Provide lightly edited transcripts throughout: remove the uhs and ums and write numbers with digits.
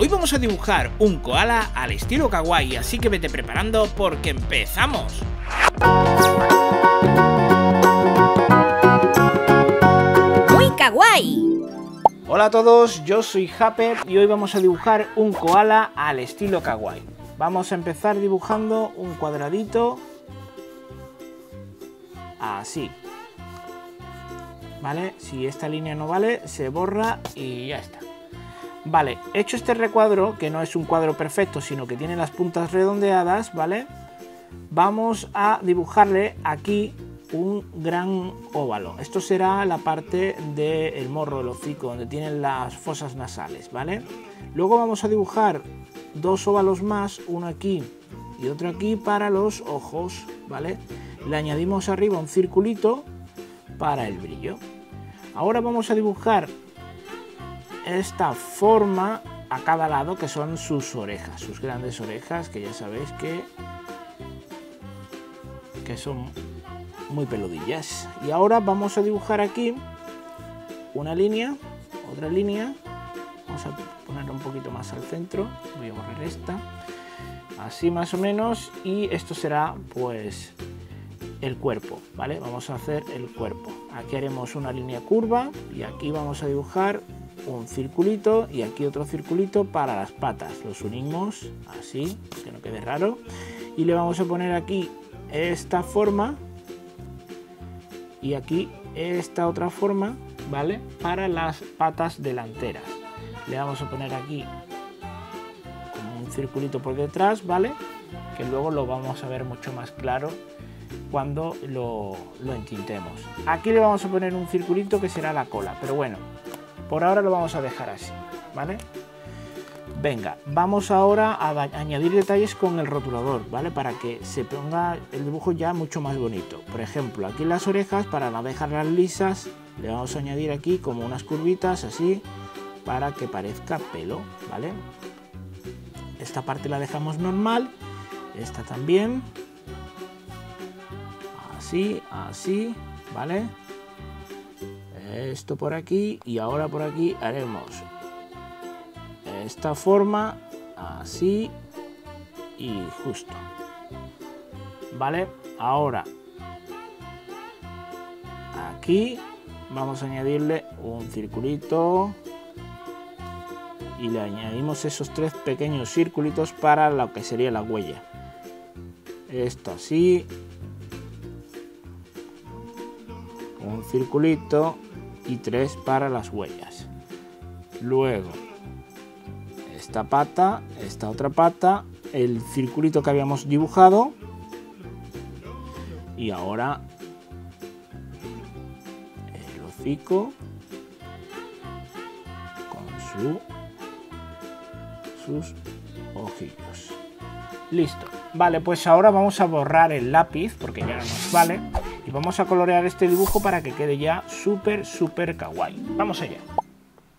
Hoy vamos a dibujar un koala al estilo kawaii, así que vete preparando porque empezamos. ¡Muy kawaii! Hola a todos, yo soy Hape y hoy vamos a dibujar un koala al estilo kawaii. Vamos a empezar dibujando un cuadradito así. Vale, si esta línea no vale, se borra y ya está. Vale, hecho este recuadro, que no es un cuadro perfecto, sino que tiene las puntas redondeadas, ¿vale? Vamos a dibujarle aquí un gran óvalo. Esto será la parte del morro, el hocico, donde tienen las fosas nasales, ¿vale? Luego vamos a dibujar dos óvalos más, uno aquí y otro aquí para los ojos, ¿vale? Le añadimos arriba un circulito para el brillo. Ahora vamos a dibujar esta forma a cada lado, que son sus orejas, sus grandes orejas, que ya sabéis que son muy peludillas. Y ahora vamos a dibujar aquí una línea, otra línea, vamos a ponerla un poquito más al centro, voy a borrar esta, así más o menos, y esto será pues el cuerpo, ¿vale? Vamos a hacer el cuerpo. Aquí haremos una línea curva y aquí vamos a dibujar un circulito y aquí otro circulito para las patas. Los unimos así, que no quede raro, y le vamos a poner aquí esta forma y aquí esta otra forma, ¿vale? Para las patas delanteras. Le vamos a poner aquí como un circulito por detrás, ¿vale? Que luego lo vamos a ver mucho más claro cuando lo entintemos. Aquí le vamos a poner un circulito que será la cola, pero bueno, por ahora lo vamos a dejar así, ¿vale? Venga, vamos ahora a añadir detalles con el rotulador, ¿vale? Para que se ponga el dibujo ya mucho más bonito. Por ejemplo, aquí en las orejas, para no dejarlas lisas, le vamos a añadir aquí como unas curvitas así, para que parezca pelo, ¿vale? Esta parte la dejamos normal, esta también, así, así, ¿vale? Esto por aquí, y ahora por aquí haremos esta forma así y justo, ¿vale? Ahora aquí vamos a añadirle un circulito y le añadimos esos tres pequeños circulitos para lo que sería la huella. Esto así, un circulito y tres para las huellas. Luego esta pata, esta otra pata, el circulito que habíamos dibujado, y ahora el hocico con sus ojillos. Listo. Vale, pues ahora vamos a borrar el lápiz porque ya no nos vale. Y vamos a colorear este dibujo para que quede ya súper, súper kawaii. ¡Vamos allá!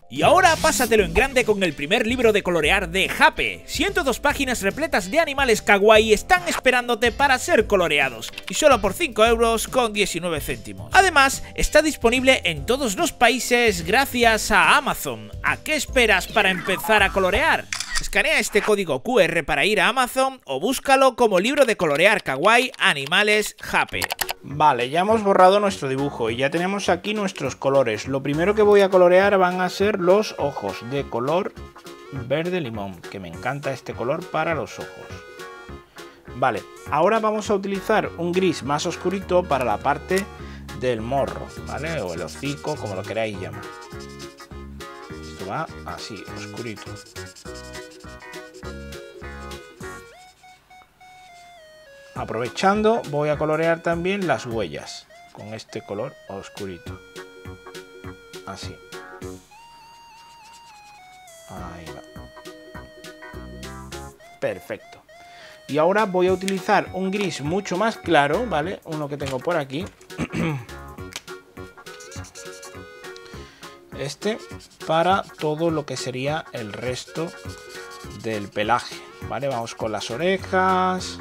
Y ahora pásatelo en grande con el primer libro de colorear de Hape. 102 páginas repletas de animales kawaii están esperándote para ser coloreados. Y solo por 5,19€. Además, está disponible en todos los países gracias a Amazon. ¿A qué esperas para empezar a colorear? Escanea este código QR para ir a Amazon o búscalo como libro de colorear kawaii animales Hape. Vale, ya hemos borrado nuestro dibujo y ya tenemos aquí nuestros colores. Lo primero que voy a colorear van a ser los ojos de color verde limón, que me encanta este color para los ojos. Vale, ahora vamos a utilizar un gris más oscurito para la parte del morro, ¿vale? O el hocico, como lo queráis llamar. Esto va así, oscurito. Aprovechando, voy a colorear también las huellas con este color oscurito. Así. Ahí va. Perfecto. Y ahora voy a utilizar un gris mucho más claro, ¿vale? Uno que tengo por aquí. Este para todo lo que sería el resto del pelaje, ¿vale? Vamos con las orejas.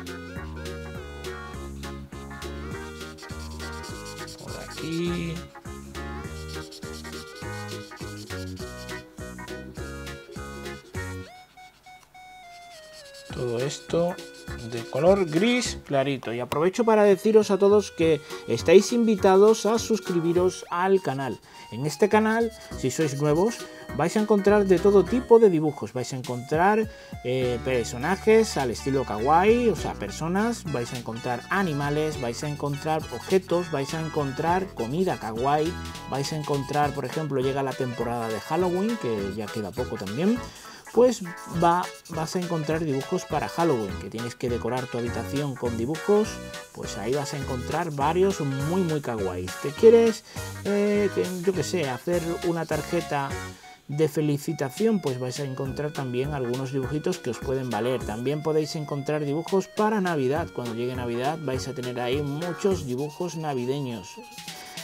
todo esto de color gris clarito. Y aprovecho para deciros a todos que estáis invitados a suscribiros al canal. En este canal, si sois nuevos, vais a encontrar de todo tipo de dibujos. Vais a encontrar personajes al estilo kawaii, o sea, personas. Vais a encontrar animales, vais a encontrar objetos, vais a encontrar comida kawaii. Vais a encontrar, por ejemplo, llega la temporada de Halloween, que ya queda poco también. Pues vas a encontrar dibujos para Halloween, que tienes que decorar tu habitación con dibujos. Pues ahí vas a encontrar varios muy kawaii. ¿Te quieres, yo que sé, hacer una tarjeta de felicitación? Pues vais a encontrar también algunos dibujitos que os pueden valer. También podéis encontrar dibujos para Navidad. Cuando llegue Navidad vais a tener ahí muchos dibujos navideños.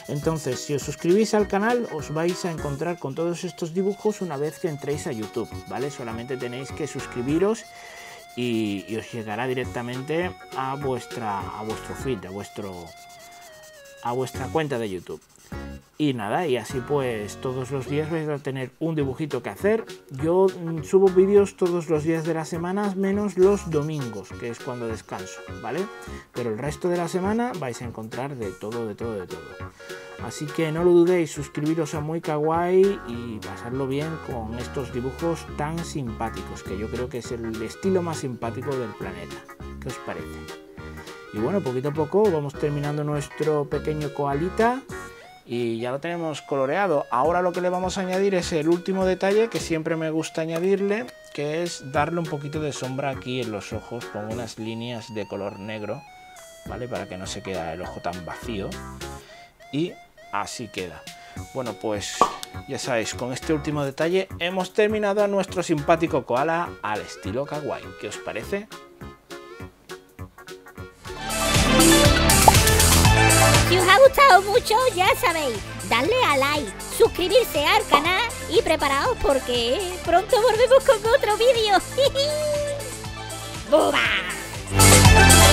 Entonces, si os suscribís al canal, os vais a encontrar con todos estos dibujos una vez que entréis a YouTube, ¿vale? Solamente tenéis que suscribiros y os llegará directamente a vuestro feed, a vuestra cuenta de YouTube. Y nada, y así pues todos los días vais a tener un dibujito que hacer. Yo subo vídeos todos los días de la semana, menos los domingos, que es cuando descanso, ¿vale? Pero el resto de la semana vais a encontrar de todo. Así que no lo dudéis, suscribiros a MUY KAWAII y pasarlo bien con estos dibujos tan simpáticos, que yo creo que es el estilo más simpático del planeta. ¿Qué os parece? Y bueno, poquito a poco vamos terminando nuestro pequeño koalita. Y ya lo tenemos coloreado. Ahora lo que le vamos a añadir es el último detalle que siempre me gusta añadirle, que es darle un poquito de sombra aquí en los ojos con unas líneas de color negro, ¿vale? Para que no se quede el ojo tan vacío. Y así queda. Bueno, pues ya sabéis, con este último detalle hemos terminado a nuestro simpático koala al estilo kawaii. ¿Qué os parece? Si os ha gustado mucho, ya sabéis, darle a like, suscribirse al canal y preparaos porque pronto volvemos con otro vídeo. ¡Buba!